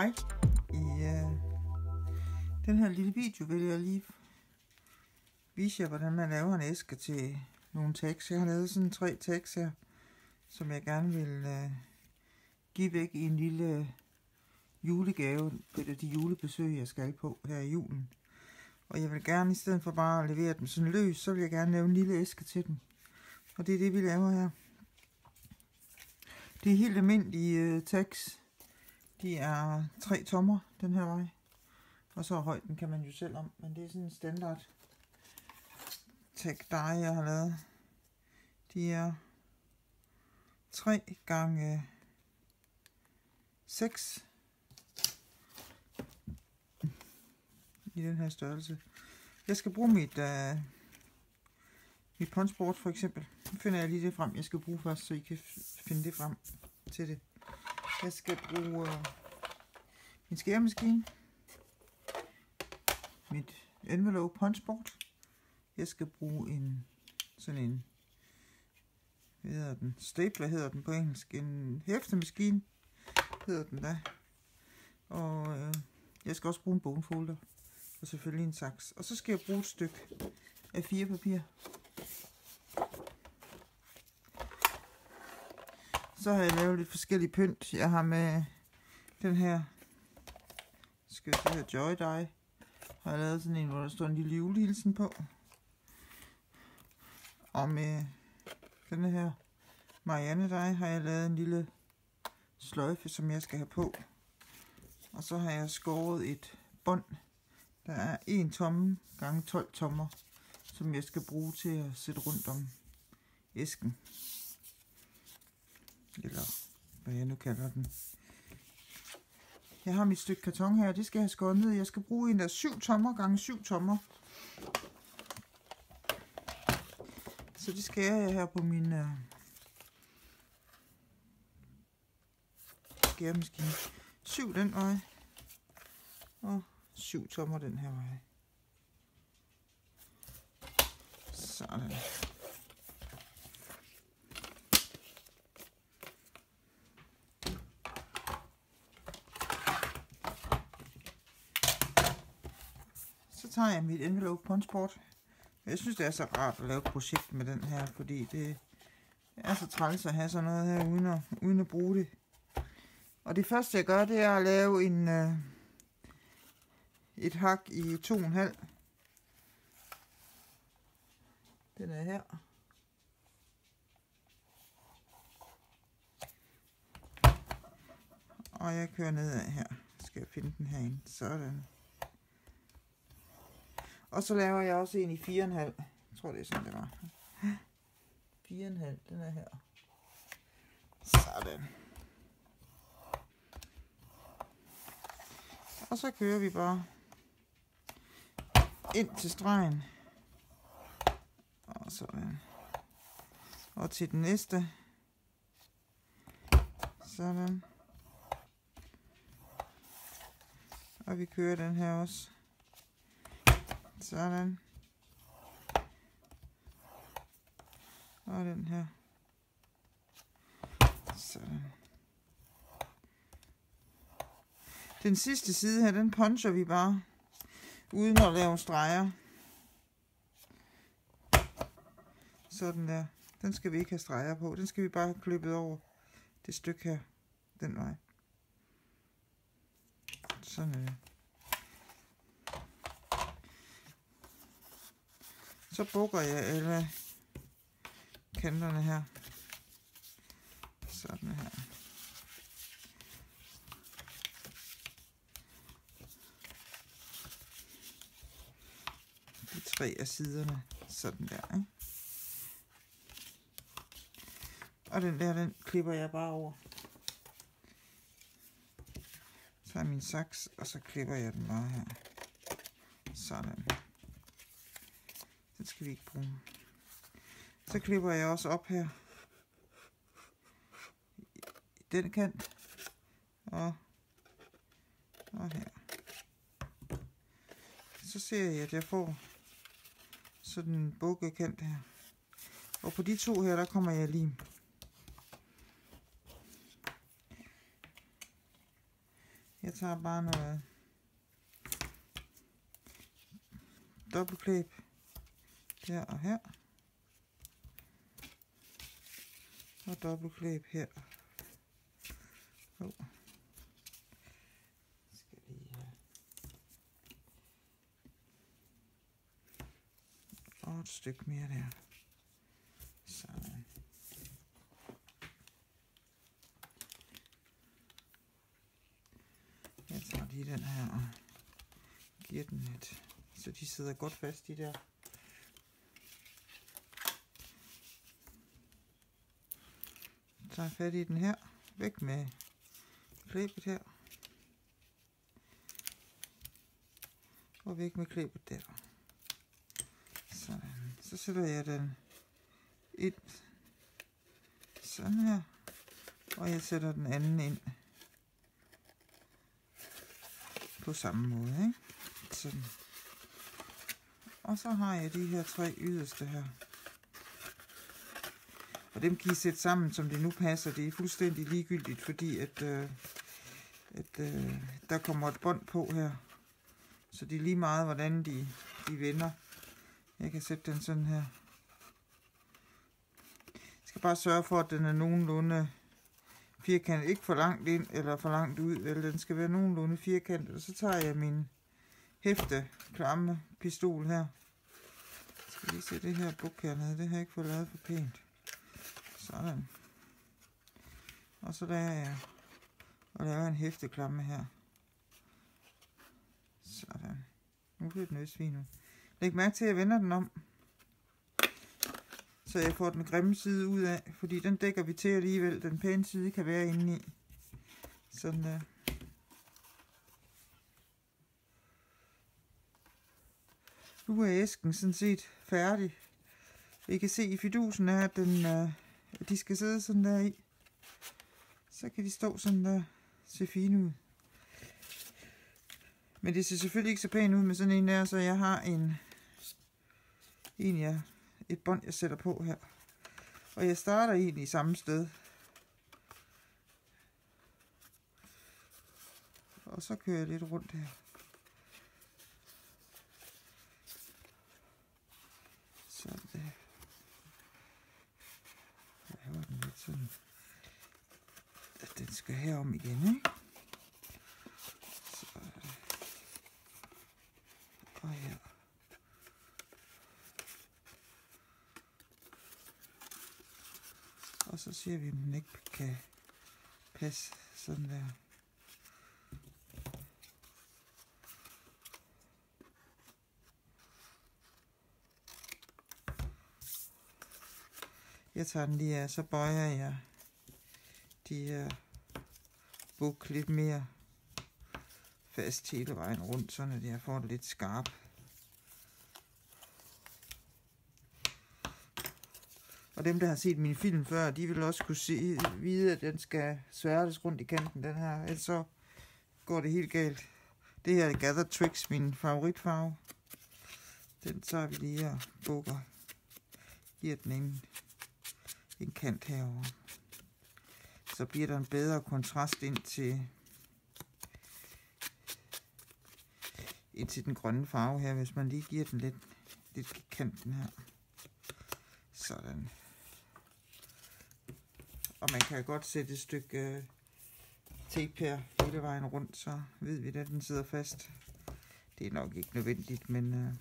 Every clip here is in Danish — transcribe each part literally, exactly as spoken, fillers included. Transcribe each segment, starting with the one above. Hej i øh, den her lille video vil jeg lige vise jer, hvordan man laver en æske til nogle tags. Jeg har lavet sådan tre tags her, som jeg gerne vil øh, give væk i en lille julegave eller de julebesøg, jeg skal på her i julen. Og jeg vil gerne, i stedet for bare at levere dem sådan løs, så vil jeg gerne lave en lille æske til dem. Og det er det, vi laver her. Det er helt almindelige øh, tags. De er tre tommer den her vej. Og så højden kan man jo selv om, men det er sådan en standard tag, der jeg har lavet. De er tre gange seks i den her størrelse. Jeg skal bruge mit, øh, mit punch board for eksempel. Nu finder jeg lige det frem, jeg skal bruge først, så I kan finde det frem til det. Jeg skal bruge øh, min skæremaskine, mit envelope punch board. Jeg skal bruge en sådan en, hvad hedder den, stapler hedder den på engelsk, en hæftemaskine hedder den da. Og øh, jeg skal også bruge en bone folder og selvfølgelig en saks. Og så skal jeg bruge et stykke af fire papir. Så har jeg lavet lidt forskellige pynt. Jeg har med den her, skal det her joy die, har jeg lavet sådan en, hvor der står en lille julehilsen på. Og med den her Marianne dej har jeg lavet en lille sløjfe, som jeg skal have på. Og så har jeg skåret et bånd, der er en tomme gange tolv tommer, som jeg skal bruge til at sætte rundt om æsken. Eller hvad jeg nu kalder den. Jeg har mit stykke karton her, det skal jeg have skåret ned. Jeg skal bruge en der syv tommer gange syv tommer. Så det skærer jeg her på min øh, skæremaskine. syv den vej, og syv tommer den her vej. Sådan. Så tager jeg mit envelope punch board. Jeg synes, det er så rart at lave et projekt med den her, fordi det er så træls at have sådan noget her, uden at, uden at bruge det. Og det første, jeg gør, det er at lave en, øh, et hak i to komma fem. Den er her. Og jeg kører nedad her. Så skal jeg finde den herinde. Sådan. Og så laver jeg også en i fire komma fem. Jeg tror, det er sådan, det var. fire komma fem, den er her. Sådan. Og så kører vi bare ind til stregen. Og sådan. Og til den næste. Sådan. Og vi kører den her også. Sådan. Og den her. Sådan. Den sidste side her, den puncher vi bare, uden at lave streger. Sådan der. Den skal vi ikke have streger på. Den skal vi bare have klippet over det stykke her, den vej. Sådan der. Så bukker jeg alle kanterne her. Sådan her. De tre af siderne. Sådan der, ikke? Og den der, den klipper jeg bare over. Så tager jeg min saks, og så klipper jeg den bare her. Sådan. Den skal vi ikke bruge. Så klipper jeg også op her. I den kant. Og, og her. Så ser jeg, at jeg får sådan en bukket kant her. Og på de to her, der kommer jeg lim. it's a banner. Double clip. Yeah, here. A double clip here. Oh. Og et stykke mere der. Sådan. Jeg tager lige den her og giver den lidt, så de sidder godt fast, de der. Jeg tager fat i den her. Væk med klebet her. Og væk med klebet der. Sådan. Så sætter jeg den ind sådan her, og jeg sætter den anden ind på samme måde, ikke? Sådan. Og så har jeg de her tre yderste her, og dem kan I sætte sammen, som det nu passer. Det er fuldstændig ligegyldigt, fordi at, øh, at øh, der kommer et bånd på her, så det er lige meget, hvordan de, de vender. Jeg kan sætte den sådan her. Jeg skal bare sørge for, at den er nogenlunde firkantet. Ikke for langt ind eller for langt ud. Vel, den skal være nogenlunde firkantet. Og så tager jeg min hæfte klamme pistol her. Jeg skal lige se det her buk hernede. Det har jeg ikke fået lavet for pænt. Sådan. Og så laver jeg og laver en hæfte klamme her. Sådan. Nu bliver det nødsvin nu. Læg mærke til, at jeg vender den om, så jeg får den grimme side ud af, fordi den dækker vi til alligevel. Den pæne side kan være inde i. Sådan der. Nu er æsken sådan set færdig. I kan se i fidusen, at, den, at de skal sidde sådan der i. Så kan de stå sådan der, se fine ud. Men det ser selvfølgelig ikke så pænt ud med sådan en der, så jeg har en... En, jeg, et bånd, jeg sætter på her. Og jeg starter egentlig samme sted. Og så kører jeg lidt rundt her. Sådan der. Jeg laver den lidt sådan, at den skal herom igen, ikke? Og her. Og så siger vi, at den ikke kan passe sådan der. Jeg tager den lige af, så bøjer jeg de her buk lidt mere fast hele vejen rundt, så jeg får det lidt skarpt. Og dem, der har set mine film før, de vil også kunne se, vide, at den skal sværtes rundt i kanten, den her. Ellers så går det helt galt. Det her er Gather Tricks, min favoritfarve. Den tager vi lige og bukker. Giver den en, en kant herover. Så bliver der en bedre kontrast ind til... til den grønne farve her, hvis man lige giver den lidt, lidt kanten her. Sådan. Og man kan godt sætte et stykke tape her hele vejen rundt, så ved vi, at den sidder fast. Det er nok ikke nødvendigt, men øh...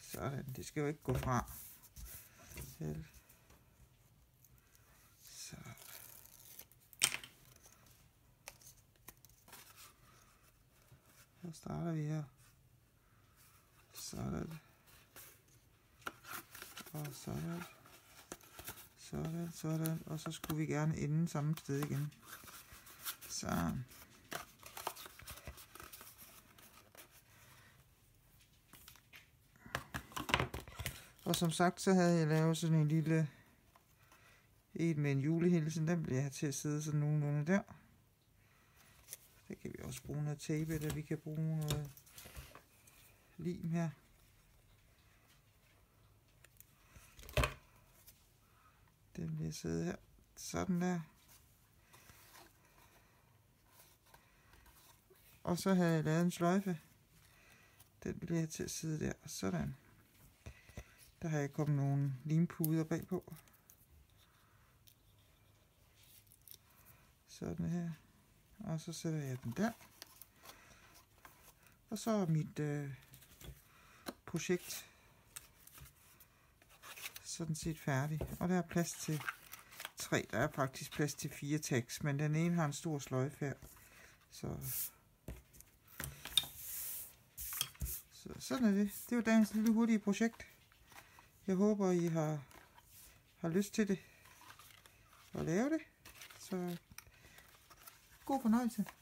sådan. Det skal jo ikke gå fra. Så. Så starter vi her. Sådan. Og sådan. Sådan, sådan. Og så skulle vi gerne ende samme sted igen. Så. Og som sagt, så havde jeg lavet sådan en lille en med en julehilsen. Den bliver jeg til at sidde sådan nogenlunde der. Der kan vi også bruge noget tape, eller vi kan bruge noget lim her. Den vil sidde her. Sådan der. Og så har jeg lavet en sløjfe. Den vil jeg til at sidde der. Sådan. Der har jeg kommet nogle limpuder bagpå. Sådan her. Og så sætter jeg den der. Og så er mit øh, projekt sådan set færdig. Og der er plads til tre. Der er faktisk plads til fire tags, men den ene har en stor sløjfe her. Så... Så sådan er det. Det var dagens lille hurtige projekt. Jeg håber, I har, har lyst til det og lave det. Så god fornøjelse.